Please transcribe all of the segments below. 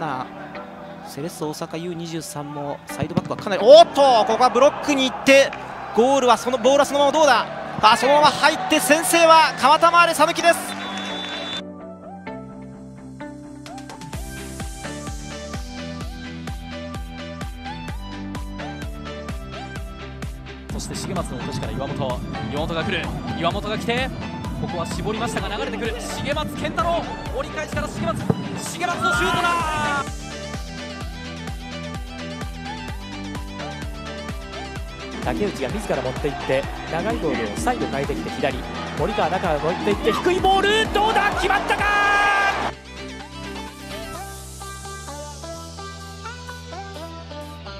だセレッソ大阪 U23 もサイドバックはかなり、おっとここはブロックに行ってゴールはそのボールはそのままどうだ、あそのまま入って先制は川田マーレ讃岐です。そして重松の落としから岩本が来る、岩本が来てここは絞りましたが流れてくる重松健太郎、折り返しから重松のシュートだ。竹内が自ら持っていって長いボールをサイド変えてきて左、森川中を持っていって低いボールどうだ、決まったか。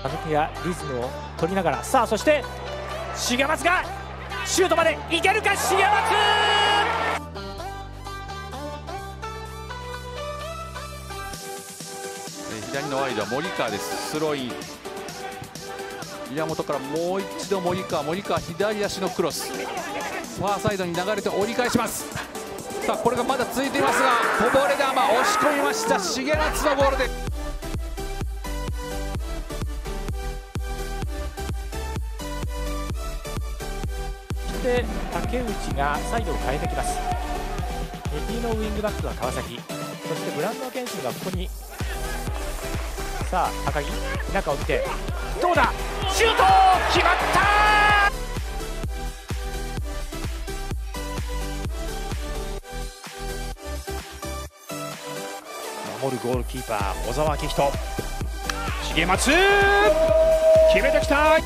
鈴木がリズムを取りながら、さあそして重松がシュートまでいけるか、重松左のワイドは森川です。スローイン岩本からもう一度森川左足のクロス、ファーサイドに流れて折り返します。さあこれがまだ続いていますが、こぼれ球押し込みました。重松のボールでで竹内がサイドを変えてきます。右のウイングバックは川崎、そしてブランド健心がここに、さあ高木中を見てどうだ、シュート決まった。守るゴールキーパー小澤明人、重松決めてきた。